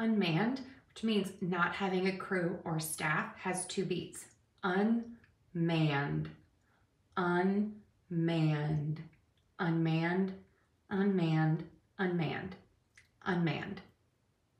unmanned, which means not having a crew or staff, has two beats. Unmanned, unmanned, unmanned, unmanned, unmanned, unmanned.